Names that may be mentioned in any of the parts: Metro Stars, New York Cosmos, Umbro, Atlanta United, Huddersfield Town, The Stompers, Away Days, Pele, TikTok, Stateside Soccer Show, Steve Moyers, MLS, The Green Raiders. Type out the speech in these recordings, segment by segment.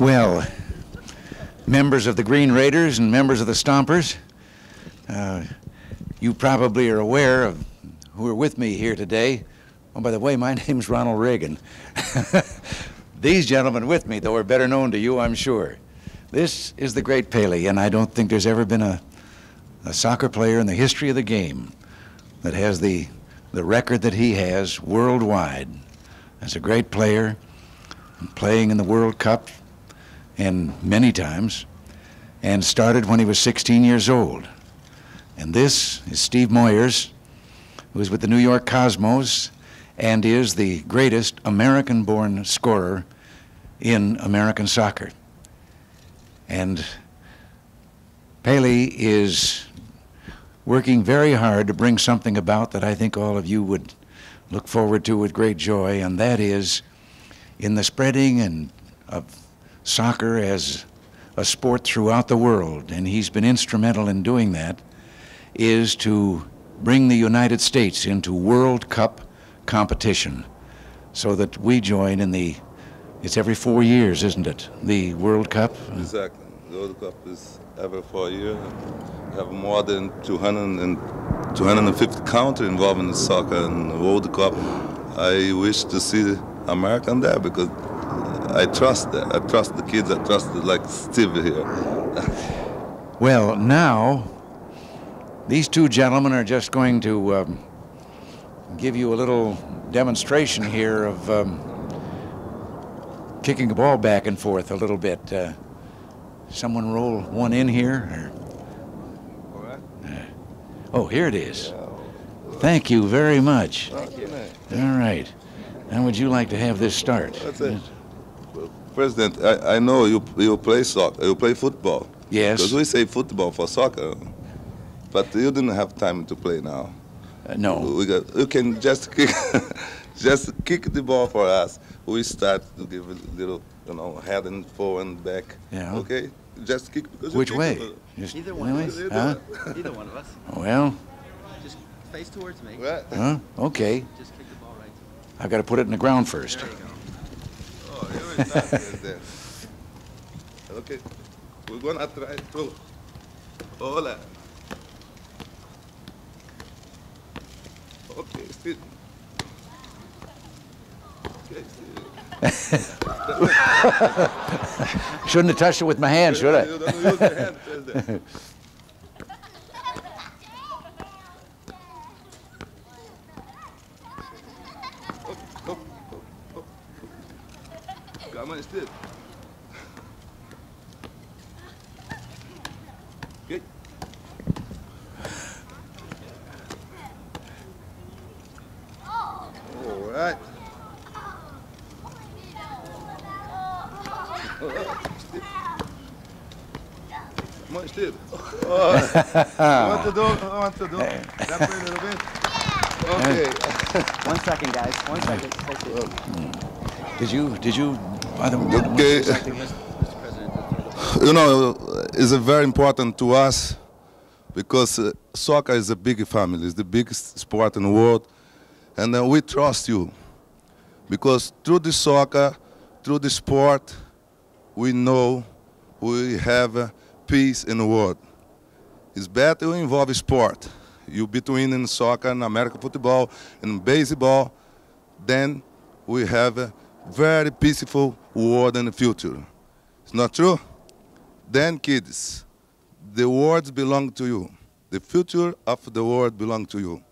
Well, members of the Green Raiders and members of the Stompers, you probably are aware of who are with me here today. Oh, by the way, my name's Ronald Reagan. These gentlemen with me, though, are better known to you, I'm sure. This is the great Pele, and I don't think there's ever been a soccer player in the history of the game that has the record that he has worldwide. As a great player, playing in the World Cup, and many times, and started when he was 16 years old. And this is Steve Moyers, who is with the New York Cosmos and is the greatest American-born scorer in American soccer. And Pele is working very hard to bring something about that I think all of you would look forward to with great joy, and that is in the spreading and of soccer as a sport throughout the world, and he's been instrumental in doing that, is to bring the United States into World Cup competition so that we join in the, it's every 4 years, isn't it, the World Cup? Exactly. The World Cup is every 4 years. We have more than 250 countries involved in the soccer and the World Cup. I wish to see America on there because I trust that. I trust the kids. I trust the, like Steve here. Well, now, these two gentlemen are just going to give you a little demonstration here of kicking the ball back and forth a little bit. Someone roll one in here? Or, oh, here it is. Thank you very much. Thank you. All right. How would you like to have this start? That's it. President, I know you play soccer, you play football. Yes. Because we say football for soccer, but you didn't have time to play now. No. You can just kick, just kick the ball for us. We start to give a little, you know, head and forward and back. Yeah. Okay. Just kick. Which way? Just either one. Either, either one of us. Well. Just face towards me. Right. Huh? Okay. Just kick the ball right. I've got to put it in the ground first. There you go. Okay, we're gonna try to. Hola. Okay, Steve. Okay, Steve. Shouldn't have touched it with my hand, should I? You don't use your hand, President. Good. All right. Come on, Steve. I want to do. That way a little bit. Okay. 1 second, guys. 1 second. Okay. Did you? Okay. You know, it's very important to us because soccer is a big family. It's the biggest sport in the world, and we trust you because through the soccer, through the sport, we know we have peace in the world. It's better to involve sport. You between in soccer and American football and baseball, then we have a very peaceful world in the future. It's not true? Then kids, the world belong to you. The future of the world belong to you.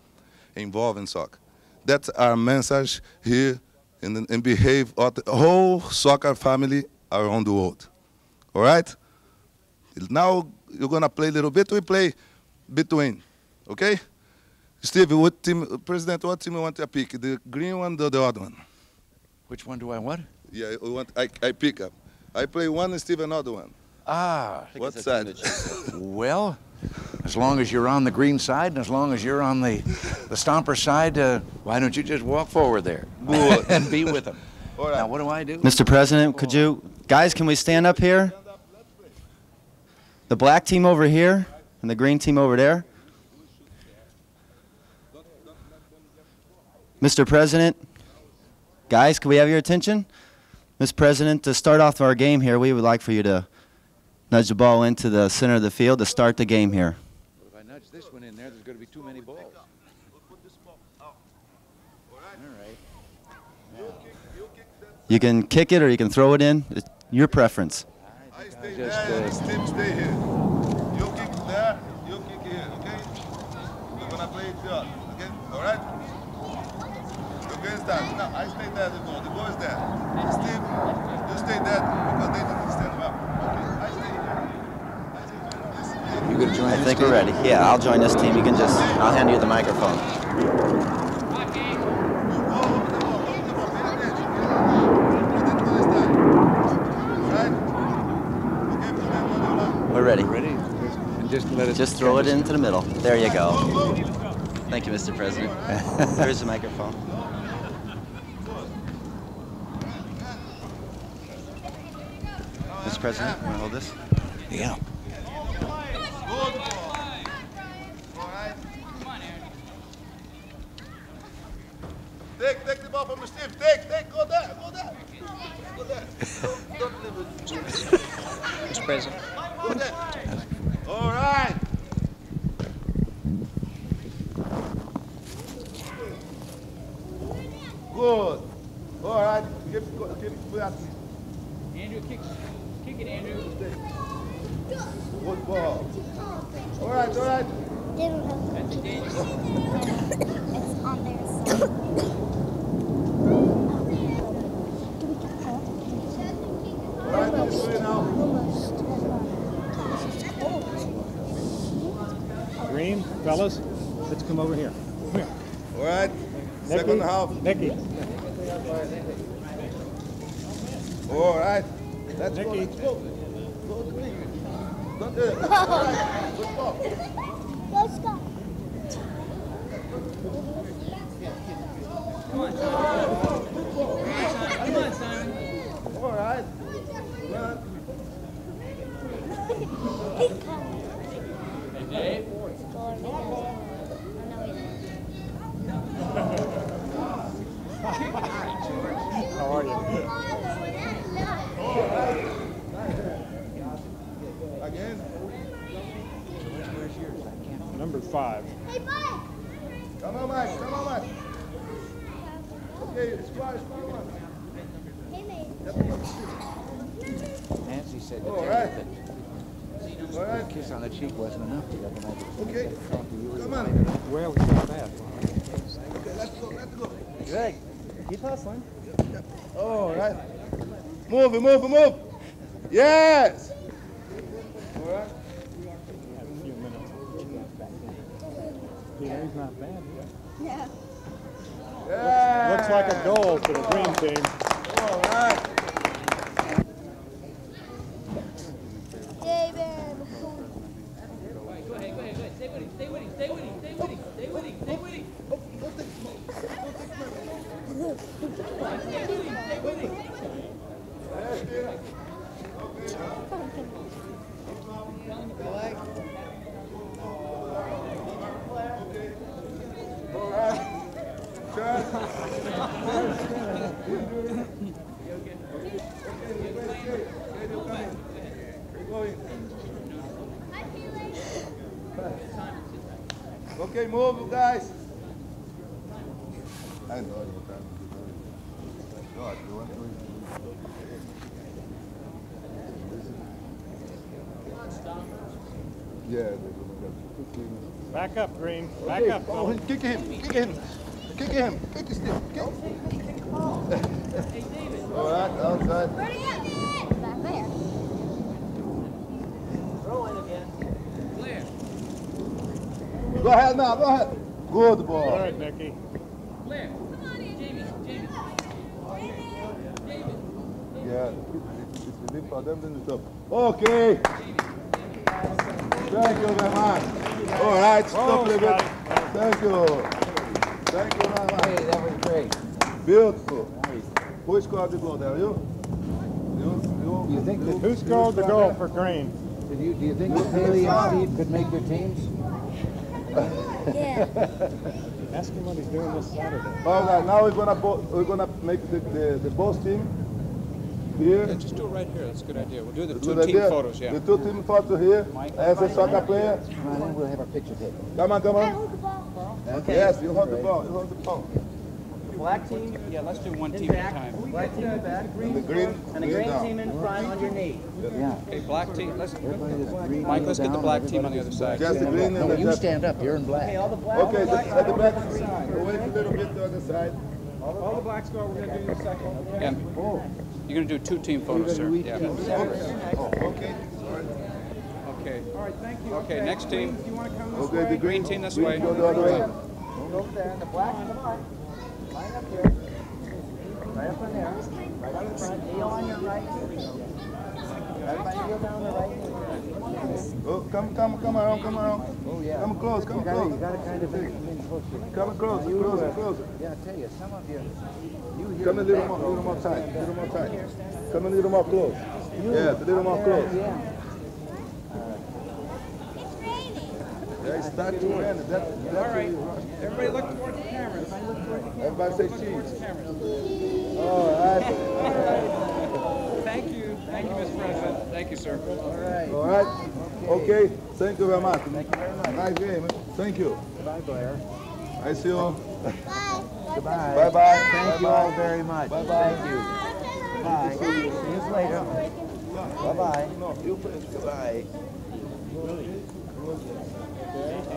Involve in soccer. That's our message here and behave of the whole soccer family around the world. All right? Now you're gonna play a little bit. We play between, okay? Steve, what team, President, what team you want to pick? The green one or the other one? Which one do I want? Yeah, I pick up. I play one and Steve another one. Ah. What's that? Well, as long as you're on the green side and as long as you're on the stomper side, why don't you just walk forward there and be with them? All right. Now, what do I do? Mr. President, could you, guys, can we stand up here? The black team over here and the green team over there. Mr. President, guys, can we have your attention? Mr. President, to start off our game here, we would like for you to nudge the ball into the center of the field to start the game here. If I nudge this one in there, there's going to be too many balls. We'll put this ball out. All right. All right. You can kick it or you can throw it in. It's your preference. I stay there and Steve stay here. You kick there, you kick here, okay? We're going to play it here, okay? All right? You can start. No, I stay there, the goal. The goal is there. Steve, you stay there because they didn't stand up. Okay? I stay here. You gonna join? I think we're ready. Yeah, I'll join this team. You can just, I'll hand you the microphone. We're ready. And just let it throw it into the middle. There you go. Thank you, Mr. President. Here's the microphone. Mr. President, you want to hold this? Yeah. Take the ball from Steve. Take, go there, go there. Go there. Don't leave it. Mr. President. Go there. All right. Good. All right. Give that to me. Andrew, kick it, Andrew. Good ball. All right, all right. They don't have that's a dangerous. It's on theirs. Green, fellas, let's come over here. Here. All right. Second half. Nicky. All right. Let's go. Let's go. Go to green. Don't do it. All right. Good ball. Let's go. Come on, Simon. Come on, Simon. All right. Dave? How are you? Again? Where's yours? Number 5. Hey, Mike! Come on, Mike. Come on, Mike. Okay, it's fly, Hey, Nancy said all right. All right. Kiss on the cheek wasn't enough. Okay. Come on. Where was that? Okay, let's go. Let's go. Greg, keep hustling. Yep. All right. Move, move, move. Yes. All right. Yeah, he's not bad. Yeah. Yeah. Looks like a goal for the green team. All right. Okay, move, guys. I know you can't do God, you want to yeah. Back up, Green. Back up. Oh, kick him. Kick him. Kick him. Kick his stick. Kick. All right, outside. Ready up, David. Back there. Throw it again. Go ahead now, go ahead. Good boy. All right, Becky. Blair. Come on in. Jamie. David. Yeah. The big for them, then the top. Okay. Thank you very much. All right, stop a little bit. Thank you. Thank you very much. Hey, that was great. Beautiful. Who scored the goal? There you? You think that who scored the goal for Green? Do you think that Pele and Steve could make their teams? Yeah. Ask him what he's doing this Saturday. All right, now we're gonna make the both team here. Yeah, just do it right here. That's a good idea. We'll do the two team photos. Yeah. The two team photos here. Mike, as a soccer player. And we'll have our picture taken. Come on, come on. Can I hold the ball? Okay. Yes, you hold the ball. You hold the ball. Black team, yeah, let's do one team at a time. Black team in back, and the green team in front on your knee. Yeah. Okay, black team. Let's. Mike, let's get the black team on the other side. Just the green and the you stand up. You're in black. Okay, all the black. Okay, at the back side. Wait a little bit to the other side. All the blacks go. We're gonna do the second. Yeah. You're gonna do two team photos, sir. Yeah. Okay. Okay. All right. Thank you. Okay. Next team. Do you want to come this way? Okay, the green team this way. Go the other way. Go there. The black. Come on. Right up here. Right up in there. Right up in front. Kneel on your right. Everybody kneel down the right. Oh, come around, come around. Oh, yeah. Come close, come close. You got to kind of come in closer. Come closer, closer, closer. Yeah, I tell you, some of you. Come a little more, tight. A little more tight. Come a little more close. Yeah, a little more close. Yeah. It's raining. All right. Everybody look towards the cameras. Everybody say cheese. All right. Thank you, Mr. President. Thank you, sir. All right. All right. Okay. Thank you very much. Thank you very much. Nice game. Thank you. Bye, Blair. I see you all. Bye. Goodbye. Bye bye. Thank you all very much. Bye bye. Thank you. Bye. See you later. Bye bye. Goodbye.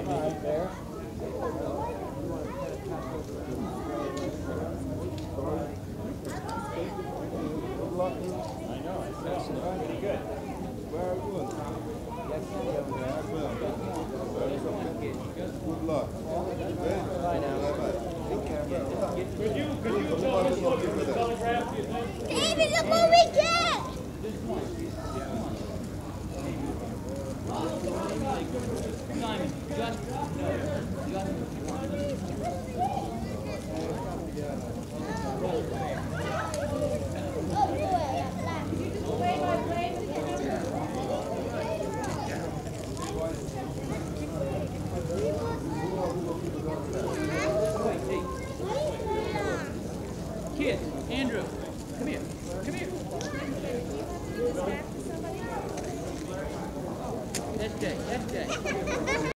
There. That's good.